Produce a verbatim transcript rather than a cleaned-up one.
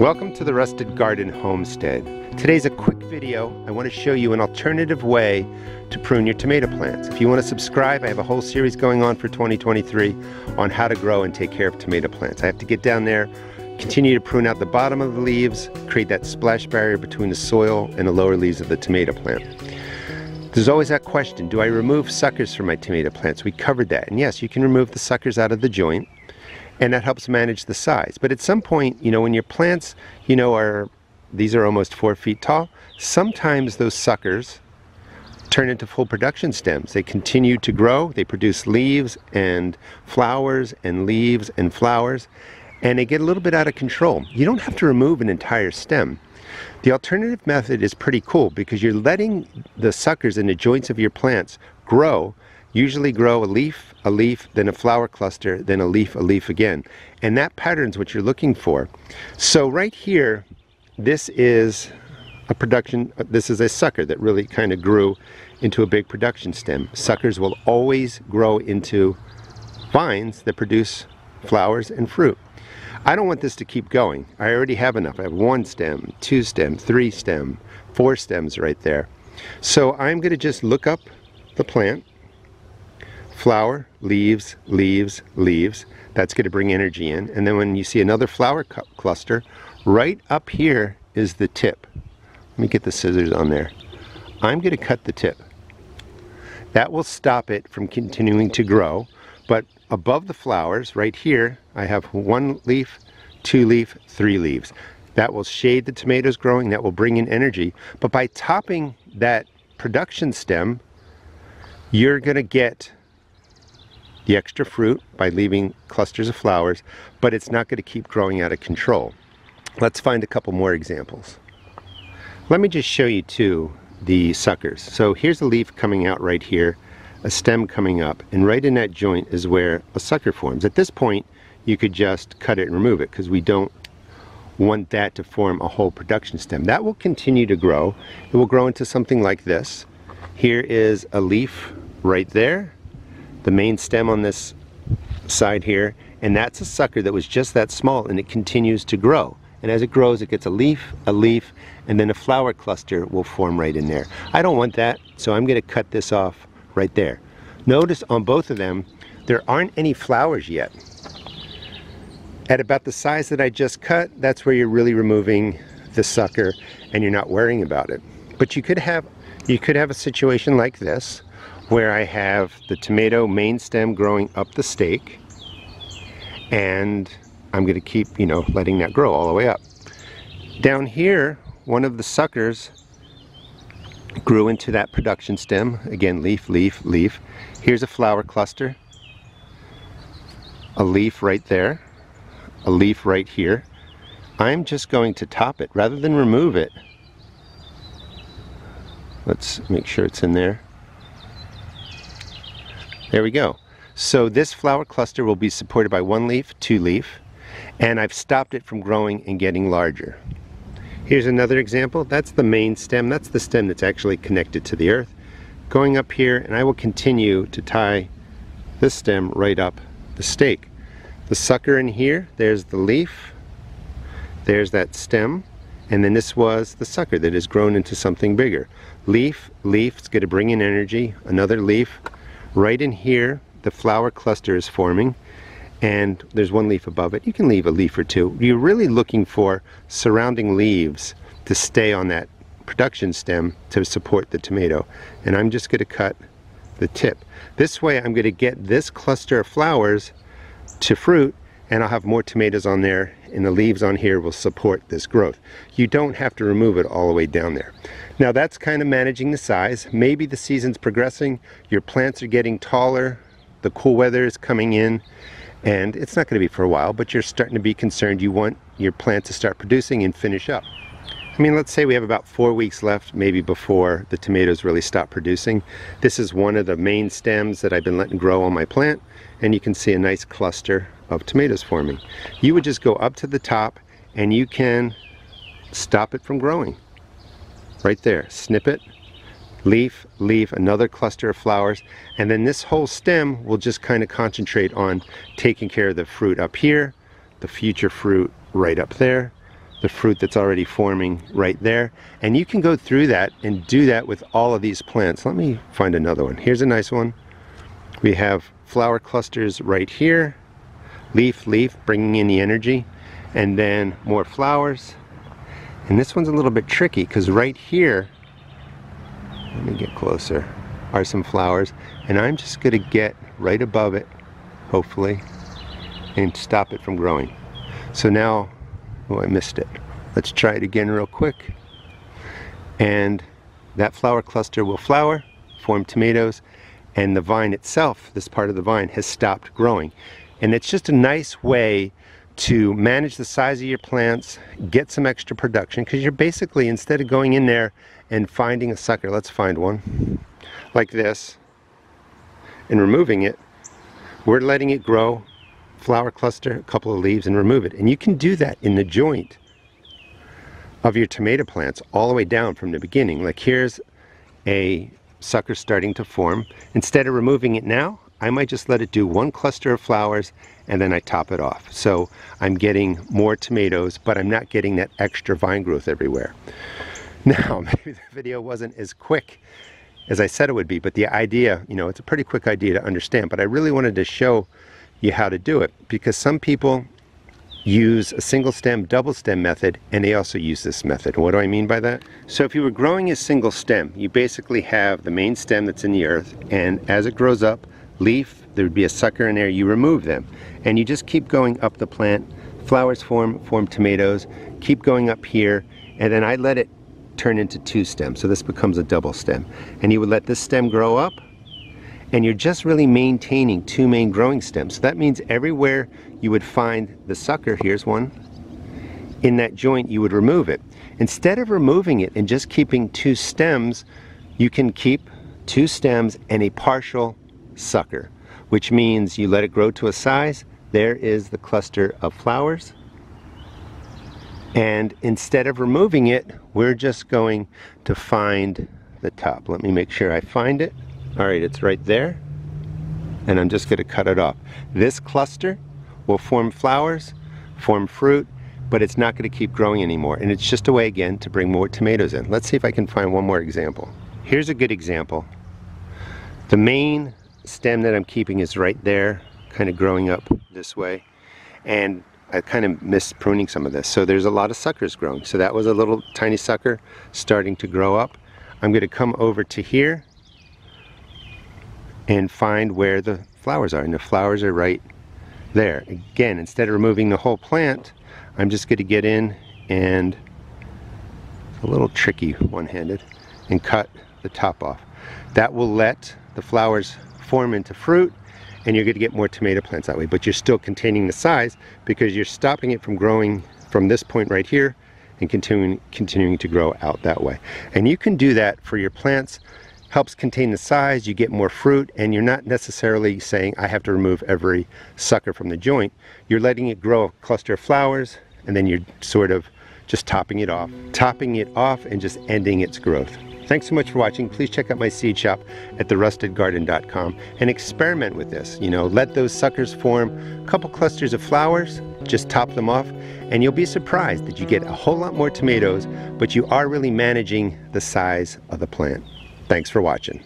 Welcome to the Rusted Garden Homestead. Today's a quick video. I want to show you an alternative way to prune your tomato plants. If you want to subscribe, I have a whole series going on for twenty twenty-three on how to grow and take care of tomato plants. I have to get down there, continue to prune out the bottom of the leaves, create that splash barrier between the soil and the lower leaves of the tomato plant. There's always that question, do I remove suckers from my tomato plants? We covered that, and yes, you can remove the suckers out of the joint, and that helps manage the size. But at some point, you know, when your plants, you know, are, these are almost four feet tall, sometimes those suckers turn into full production stems. They continue to grow, they produce leaves and flowers and leaves and flowers, and they get a little bit out of control. You don't have to remove an entire stem. The alternative method is pretty cool because you're letting the suckers in the joints of your plants grow, usually grow a leaf, a leaf, then a flower cluster, then a leaf, a leaf again. And that pattern's what you're looking for. So right here, this is a production, this is a sucker that really kind of grew into a big production stem. Suckers will always grow into vines that produce flowers and fruit. I don't want this to keep going. I already have enough. I have one stem, two stem, three stem, four stems right there. So I'm going to just look up the plant. Flower, leaves, leaves, leaves. That's going to bring energy in. And then when you see another flower cluster, right up here is the tip. Let me get the scissors on there. I'm going to cut the tip. That will stop it from continuing to grow. But above the flowers, right here, I have one leaf, two leaf, three leaves. That will shade the tomatoes growing. That will bring in energy. But by topping that production stem, you're going to get the extra fruit by leaving clusters of flowers, but it's not going to keep growing out of control. Let's find a couple more examples. Let me just show you too the suckers. So here's a leaf coming out right here, a stem coming up, and right in that joint is where a sucker forms. At this point, you could just cut it and remove it because we don't want that to form a whole production stem. That will continue to grow. It will grow into something like this. Here is a leaf right there, the main stem on this side here, and that's a sucker that was just that small, and it continues to grow. And as it grows, it gets a leaf, a leaf, and then a flower cluster will form right in there. I don't want that, so I'm going to cut this off right there. Notice on both of them, there aren't any flowers yet. At about the size that I just cut, that's where you're really removing the sucker, and you're not worrying about it. But you could have, you could have a situation like this, where I have the tomato main stem growing up the stake, and I'm going to keep, you know, letting that grow all the way up. Down here, one of the suckers grew into that production stem. Again, leaf, leaf, leaf. Here's a flower cluster, a leaf right there, a leaf right here. I'm just going to top it rather than remove it. Let's make sure it's in there. There we go. So this flower cluster will be supported by one leaf, two leaf, and I've stopped it from growing and getting larger. Here's another example. That's the main stem. That's the stem that's actually connected to the earth. Going up here, and I will continue to tie this stem right up the stake. The sucker in here, there's the leaf, there's that stem, and then this was the sucker that has grown into something bigger. Leaf, leaf, it's going to bring in energy, another leaf. Right in here, the flower cluster is forming, and there's one leaf above it. You can leave a leaf or two. You're really looking for surrounding leaves to stay on that production stem to support the tomato. And I'm just going to cut the tip. This way, I'm going to get this cluster of flowers to fruit, and I'll have more tomatoes on there, and the leaves on here will support this growth. You don't have to remove it all the way down there. Now that's kind of managing the size. Maybe the season's progressing, your plants are getting taller, the cool weather is coming in, and it's not going to be for a while, but you're starting to be concerned. You want your plant to start producing and finish up. I mean, let's say we have about four weeks left, maybe, before the tomatoes really stop producing. This is one of the main stems that I've been letting grow on my plant, and you can see a nice cluster of tomatoes forming. You would just go up to the top, and you can stop it from growing. Right there, snip it, leaf, leaf, another cluster of flowers, and then this whole stem will just kind of concentrate on taking care of the fruit up here, the future fruit right up there, the fruit that's already forming right there. And you can go through that and do that with all of these plants. Let me find another one. Here's a nice one. We have flower clusters right here, leaf, leaf, bringing in the energy, and then more flowers. And this one's a little bit tricky because right here, let me get closer, are some flowers. And I'm just going to get right above it, hopefully, and stop it from growing. So now, oh, I missed it. Let's try it again real quick. And that flower cluster will flower, form tomatoes, and the vine itself, this part of the vine, has stopped growing. And it's just a nice way to manage the size of your plants, get some extra production, because you're basically, instead of going in there and finding a sucker, let's find one, like this, and removing it, we're letting it grow, flower cluster, a couple of leaves, and remove it. And you can do that in the joint of your tomato plants all the way down from the beginning. Like here's a sucker starting to form. Instead of removing it now, I might just let it do one cluster of flowers and then I top it off. So I'm getting more tomatoes, but I'm not getting that extra vine growth everywhere. Now, maybe the video wasn't as quick as I said it would be, but the idea, you know, it's a pretty quick idea to understand, but I really wanted to show you how to do it because some people use a single stem, double stem method, and they also use this method. What do I mean by that? So if you were growing a single stem, you basically have the main stem that's in the earth, and as it grows up, leaf, there would be a sucker in there, you remove them, and you just keep going up the plant, flowers form, form tomatoes, keep going up here, and then I let it turn into two stems, so this becomes a double stem. And you would let this stem grow up, and you're just really maintaining two main growing stems. So that means everywhere you would find the sucker, here's one, in that joint you would remove it. Instead of removing it and just keeping two stems, you can keep two stems and a partial sucker, which means you let it grow to a size, there is the cluster of flowers, and instead of removing it, we're just going to find the top. Let me make sure I find it. All right, it's right there, and I'm just going to cut it off. This cluster will form flowers, form fruit, but it's not going to keep growing anymore, and it's just a way again to bring more tomatoes in. Let's see if I can find one more example. Here's a good example. The main stem that I'm keeping is right there, kind of growing up this way, and I kind of missed pruning some of this, so there's a lot of suckers growing. So that was a little tiny sucker starting to grow up. I'm going to come over to here and find where the flowers are, and the flowers are right there. Again, instead of removing the whole plant, I'm just going to get in and, it's a little tricky one-handed, and cut the top off. That will let the flowers form into fruit, and you're going to get more tomato plants that way, but you're still containing the size because you're stopping it from growing from this point right here and continuing continuing to grow out that way. And you can do that for your plants. Helps contain the size, you get more fruit, and you're not necessarily saying I have to remove every sucker from the joint. You're letting it grow a cluster of flowers, and then you're sort of just topping it off topping it off and just ending its growth. Thanks so much for watching. Please check out my seed shop at the rusted garden dot com and experiment with this. You know, let those suckers form a couple clusters of flowers, just top them off, and you'll be surprised that you get a whole lot more tomatoes, but you are really managing the size of the plant. Thanks for watching.